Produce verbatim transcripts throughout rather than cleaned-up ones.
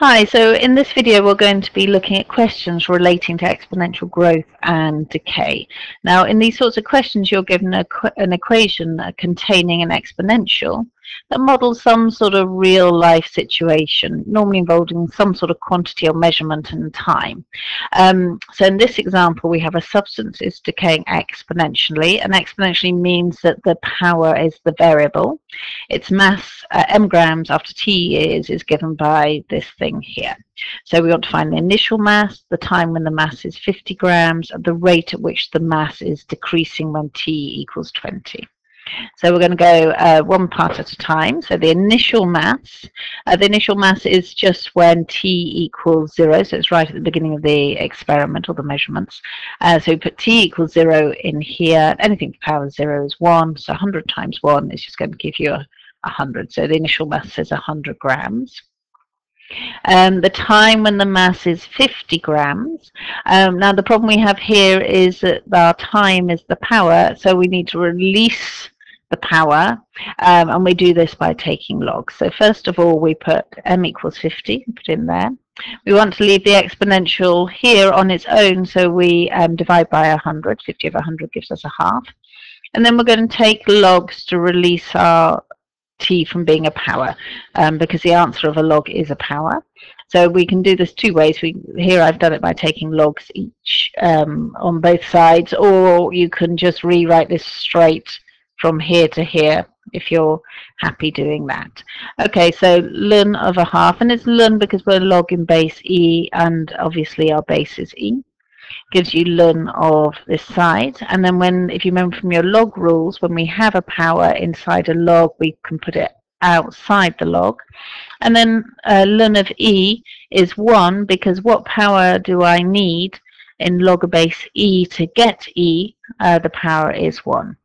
Hi, so in this video we're going to be looking at questions relating to exponential growth and decay. Now in these sorts of questions you're given a, an equation containing an exponential that models some sort of real life situation, normally involving some sort of quantity or measurement and time. Um, so in this example we have a substance is decaying exponentially, and exponentially means that the power is the variable. Its mass, uh, m grams after t years, is given by this thing here. So we want to find the initial mass, the time when the mass is fifty grams, and the rate at which the mass is decreasing when t equals twenty. So we're going to go uh, one part at a time. So the initial mass, uh, the initial mass is just when t equals zero, so it's right at the beginning of the experiment or the measurements. Uh, so we put t equals zero in here. Anything to power zero is one, so one hundred times one is just going to give you one hundred. So the initial mass is one hundred grams. Um, the time when the mass is fifty grams. Um, now the problem we have here is that our time is the power, so we need to release the power, um, and we do this by taking logs. So first of all we put m equals fifty, put in there. We want to leave the exponential here on its own, so we um, divide by one hundred. fifty over one hundred gives us a half, and then we're going to take logs to release our t from being a power, um, because the answer of a log is a power. So we can do this two ways. We, here I've done it by taking logs each um, on both sides, or you can just rewrite this straight from here to here if you're happy doing that. Okay, so ln of a half, and it's ln because we're log in base e, and obviously our base is e, gives you ln of this side. And then when, if you remember from your log rules, when we have a power inside a log, we can put it outside the log. And then uh, ln of e is one, because what power do I need in log of base e to get e? Uh, the power is one.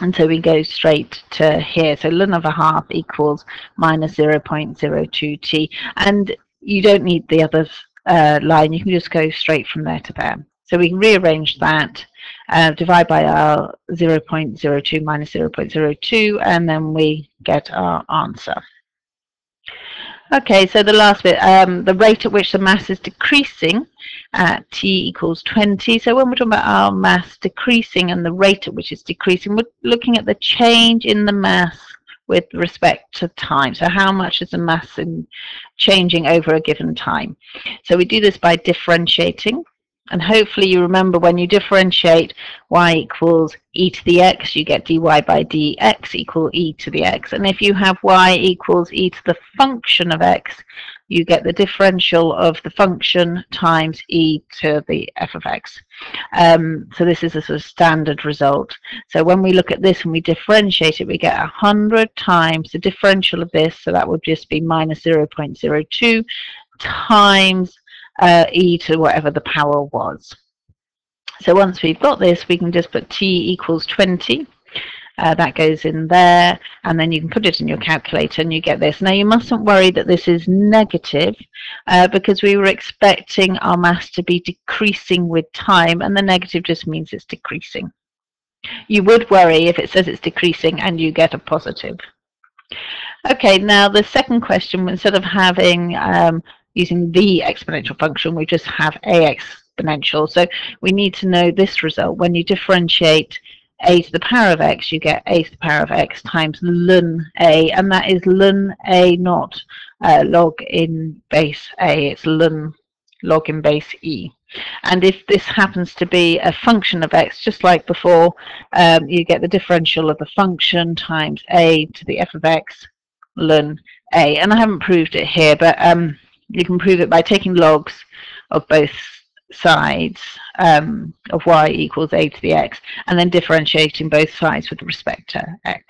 And so we go straight to here. So ln of a half equals minus zero point zero two t. And you don't need the other uh, line. You can just go straight from there to there. So we can rearrange that, uh, divide by our zero point zero two minus zero point zero two, and then we get our answer. Okay, so the last bit, um, the rate at which the mass is decreasing at t equals twenty. So when we're talking about our mass decreasing and the rate at which it's decreasing, we're looking at the change in the mass with respect to time. So how much is the mass in changing over a given time? So we do this by differentiating. And hopefully you remember when you differentiate y equals e to the x, you get dy by dx equal e to the x. And if you have y equals e to the function of x, you get the differential of the function times e to the f of x. Um, so this is a sort of standard result. So when we look at this and we differentiate it, we get one hundred times the differential of this, so that would just be minus zero point zero two times Uh, e to whatever the power was. So once we've got this, we can just put t equals twenty. Uh, that goes in there, and then you can put it in your calculator and you get this. Now you mustn't worry that this is negative, uh, because we were expecting our mass to be decreasing with time, and the negative just means it's decreasing. You would worry if it says it's decreasing and you get a positive. Okay, now the second question, instead of having um, using the exponential function, we just have a exponential. So we need to know this result. When you differentiate a to the power of x, you get a to the power of x times ln a, and that is ln a, not uh, log in base a, it's ln log in base e. And if this happens to be a function of x, just like before, um, you get the differential of the function times a to the f of x ln a. And I haven't proved it here, but um, you can prove it by taking logs of both sides um, of y equals a to the x, and then differentiating both sides with respect to x.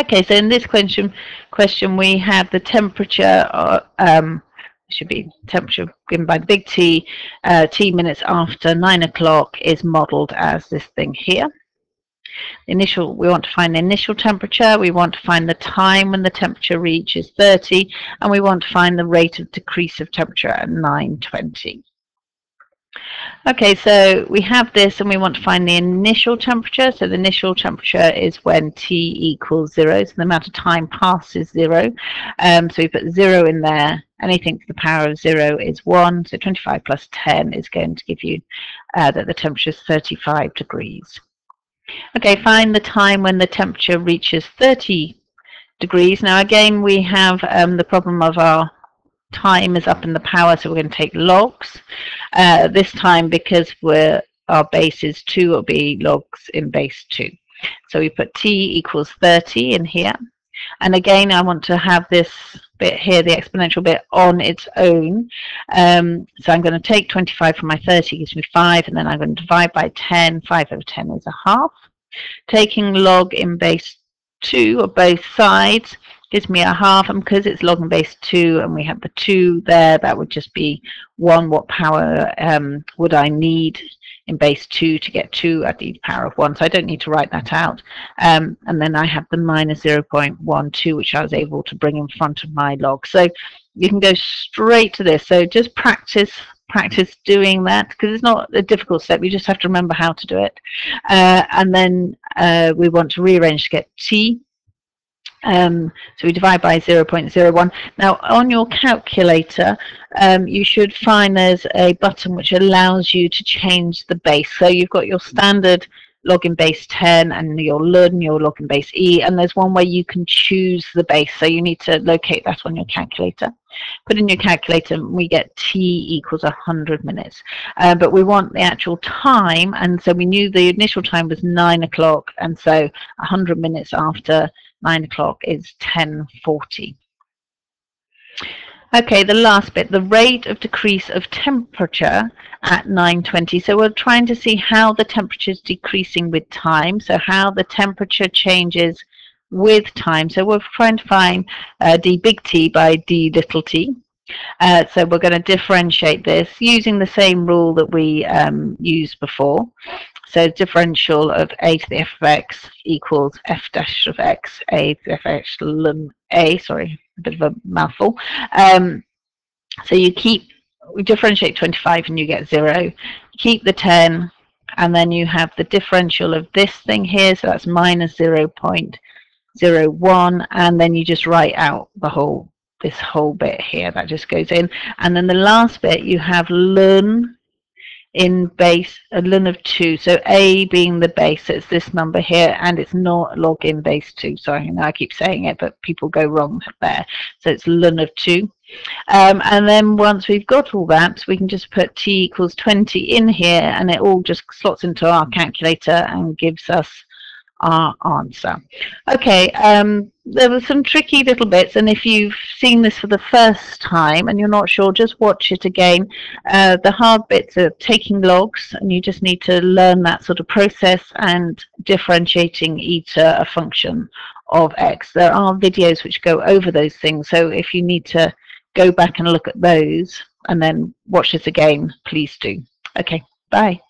Okay, so in this question, question we have the temperature, uh, um, should be temperature given by big T, uh, T minutes after nine o'clock is modelled as this thing here. Initial, we want to find the initial temperature, we want to find the time when the temperature reaches thirty, and we want to find the rate of decrease of temperature at nine twenty. Okay, so we have this and we want to find the initial temperature. So the initial temperature is when t equals zero, so the amount of time passes zero. Um, so we put zero in there, anything to the power of zero is one, so twenty-five plus ten is going to give you uh, that the temperature is thirty-five degrees. Okay, find the time when the temperature reaches thirty degrees. Now again, we have um, the problem of our time is up in the power, so we're going to take logs. Uh, this time, because we're, our base is two, it'll be logs in base two. So we put t equals thirty in here. And again, I want to have this bit here, the exponential bit, on its own. Um, so I'm going to take twenty-five from my thirty, gives me five, and then I'm going to divide by ten. five over ten is a half. Taking log in base two, or both sides, gives me a half, and because it's log in base two and we have the two there, that would just be one. What power um, would I need in base two to get two? I'd need power of one, so I don't need to write that out. Um, and then I have the minus zero point one two, which I was able to bring in front of my log. So you can go straight to this. So just practice practice doing that, because it's not a difficult step. You just have to remember how to do it. Uh, and then uh, we want to rearrange to get t. Um, so we divide by zero point zero one. Now on your calculator, um, you should find there's a button which allows you to change the base. So you've got your standard log in base ten and your L U D and your log in base E, and there's one where you can choose the base. So you need to locate that on your calculator. Put in your calculator and we get t equals one hundred minutes. Uh, but we want the actual time, and so we knew the initial time was nine o'clock, and so one hundred minutes after nine o'clock is ten forty. Okay, the last bit, the rate of decrease of temperature at nine twenty. So we're trying to see how the temperature is decreasing with time, so how the temperature changes with time. So we're trying to find uh, d big T by d little t. Uh, so we're going to differentiate this using the same rule that we um, used before. So differential of a to the f of x equals f dash of x, a to the f dash ln a, sorry, a bit of a mouthful. Um, so you keep, we differentiate twenty-five and you get zero. Keep the ten, and then you have the differential of this thing here, so that's minus zero point zero one, and then you just write out the whole, this whole bit here, that just goes in. And then the last bit, you have ln in base, a ln of two, so a being the base, so it's this number here, and it's not log in base two, sorry, I keep saying it, but people go wrong there, so it's ln of two. Um, and then once we've got all that, we can just put t equals twenty in here, and it all just slots into our calculator and gives us our answer. Okay, um, there were some tricky little bits, and if you've seen this for the first time and you're not sure, just watch it again. Uh, the hard bits are taking logs, and you just need to learn that sort of process, and differentiating eta, a function of x. There are videos which go over those things, so if you need to go back and look at those and then watch this again, please do. Okay, bye.